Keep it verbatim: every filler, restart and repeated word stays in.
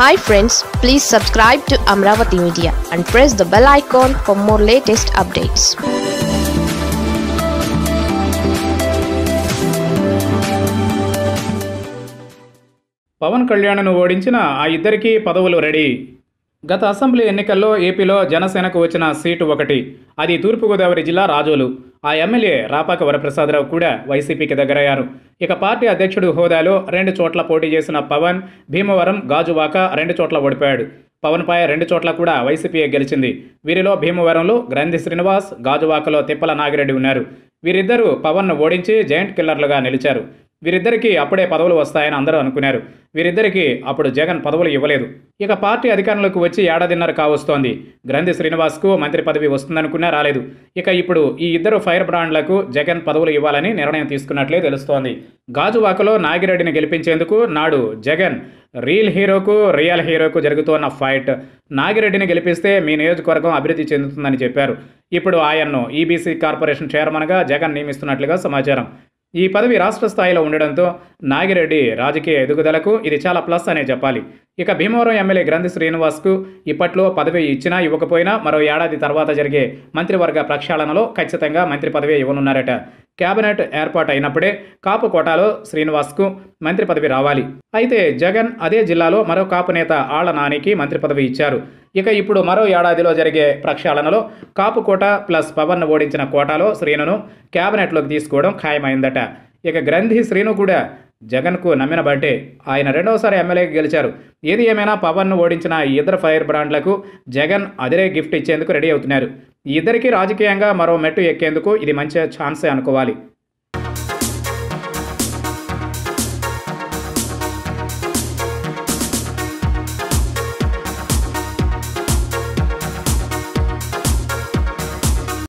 Hi friends, please subscribe to Amaravathi Media and press the bell icon for more latest updates. Pawan కళ్యాణ్ను ఓడించిన ఆ ఇద్దరికి పదవులు ready. గత assembly ఎన్నికల్లో ఏపీలో జనసేనకు వచ్చిన సీటు ఒకటి, అది తూర్పుగోదావరి జిల్లా రాజోలు. ఆ ఎమ్మెల్యే రాపాక వరప్రసాదరావు కూడా వైసీపీకి దగ్గరయ్యారు. ఇక పార్టీ అధ్యక్షుడు హోదాలో రెండు చోట్ల పోటీ చేసిన పవన్ భీమవరం, గాజువాక రెండు చోట్ల ఓడిపోయాడు. పవన్పై రెండు చోట్ల కూడా వైసీపీ గెలిచింది. వీరిలో భీమవరంలో గ్రంథి శ్రీనివాస్, గాజువాకలో తిప్పల నాగిరెడ్డి ఉన్నారు. వీరిద్దరూ పవన్ను ఓడించి జైంట్ కిల్లర్లుగా నిలిచారు. వీరిద్దరికీ అప్పుడే పదవులు వస్తాయని అందరూ అనుకున్నారు. వీరిద్దరికీ అప్పుడు జగన్ పదవులు ఇవ్వలేదు. ఇక పార్టీ అధికారంలోకి వచ్చి ఏడాదిన్నర కావస్తోంది. గ్రంథి శ్రీనివాస్కు మంత్రి పదవి వస్తుందనుకున్నా రాలేదు. ఇక ఇప్పుడు ఈ ఇద్దరు ఫైర్ బ్రాండ్లకు జగన్ పదవులు ఇవ్వాలని నిర్ణయం తీసుకున్నట్లే తెలుస్తోంది. గాజువాకలో నాగిరెడ్డిని గెలిపించేందుకు నాడు జగన్ రియల్ హీరోకు రియల్ హీరోకు జరుగుతున్న ఫైట్. నాగిరెడ్డిని గెలిపిస్తే మీ నియోజకవర్గం అభివృద్ధి చెందుతుందని చెప్పారు. ఇప్పుడు ఆయన్ను ఈబీసీ కార్పొరేషన్ చైర్మన్గా జగన్ నియమిస్తున్నట్లుగా సమాచారం. ఈ పదవి రాష్ట్ర స్థాయిలో ఉండడంతో నాగిరెడ్డి రాజకీయ ఎదుగుదలకు ఇది చాలా ప్లస్ అనే చెప్పాలి. ఇక భీమవరం ఎమ్మెల్యే గ్రంథి శ్రీనివాస్కు ఇప్పట్లో పదవి ఇచ్చినా ఇవ్వకపోయినా మరో ఏడాది తర్వాత జరిగే మంత్రివర్గ ప్రక్షాళనలో ఖచ్చితంగా మంత్రి పదవి ఇవ్వనున్నారట. కేబినెట్ ఏర్పాటు అయినప్పుడే కాపు కోటాలో శ్రీనివాస్కు మంత్రి పదవి రావాలి. అయితే జగన్ అదే జిల్లాలో మరో కాపు నేత ఆళ్ల నానికి మంత్రి పదవి ఇచ్చారు. ఇక ఇప్పుడు మరో ఏడాదిలో జరిగే ప్రక్షాళనలో కాపు కోట ప్లస్ పవన్ ఓడించిన కోటాలో శ్రీనును కేబినెట్లోకి తీసుకోవడం ఖాయమైందట. ఇక గ్రంథి శ్రీను కూడా జగన్కు నమ్మిన బట్టే ఆయన రెండవసారి ఎమ్మెల్యేకి గెలిచారు. ఏది ఏమైనా పవన్ను ఓడించిన ఈ ఇద్దరు ఫైర్ బ్రాండ్లకు జగన్ అదిరే గిఫ్ట్ ఇచ్చేందుకు రెడీ అవుతున్నారు. ఈ ఇద్దరికీ రాజకీయంగా మరో మెట్టు ఎక్కేందుకు ఇది మంచి ఛాన్సే అనుకోవాలి.